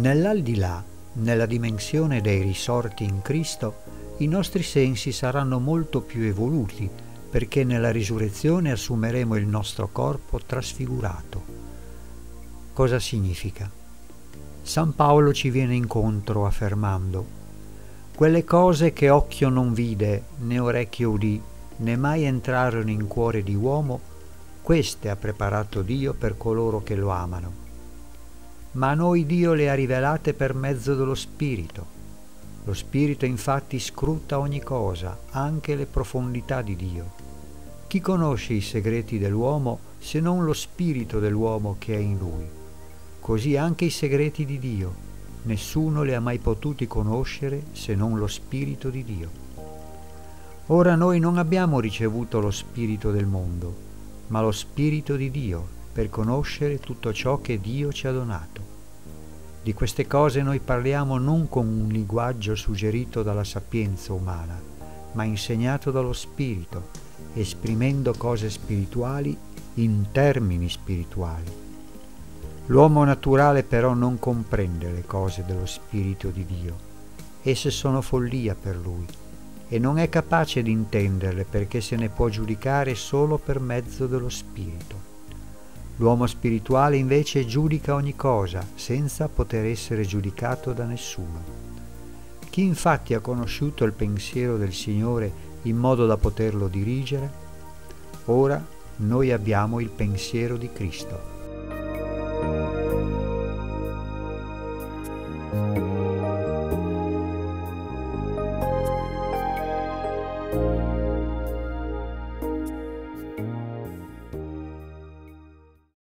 Nell'aldilà, nella dimensione dei risorti in Cristo, i nostri sensi saranno molto più evoluti, perché nella risurrezione assumeremo il nostro corpo trasfigurato. Cosa significa? San Paolo ci viene incontro affermando: quelle cose che occhio non vide, né orecchio udì, né mai entrarono in cuore di uomo, queste ha preparato Dio per coloro che lo amano. Ma a noi Dio le ha rivelate per mezzo dello Spirito. Lo Spirito infatti scruta ogni cosa, anche le profondità di Dio. Chi conosce i segreti dell'uomo se non lo Spirito dell'uomo che è in lui? Così anche i segreti di Dio. Nessuno li ha mai potuti conoscere se non lo Spirito di Dio. Ora noi non abbiamo ricevuto lo Spirito del mondo, ma lo Spirito di Dio per conoscere tutto ciò che Dio ci ha donato. Di queste cose noi parliamo non con un linguaggio suggerito dalla sapienza umana, ma insegnato dallo Spirito, esprimendo cose spirituali in termini spirituali. L'uomo naturale però non comprende le cose dello Spirito di Dio. Esse sono follia per lui e non è capace di intenderle, perché se ne può giudicare solo per mezzo dello Spirito. L'uomo spirituale invece giudica ogni cosa, senza poter essere giudicato da nessuno. Chi infatti ha conosciuto il pensiero del Signore in modo da poterlo dirigere? Ora noi abbiamo il pensiero di Cristo.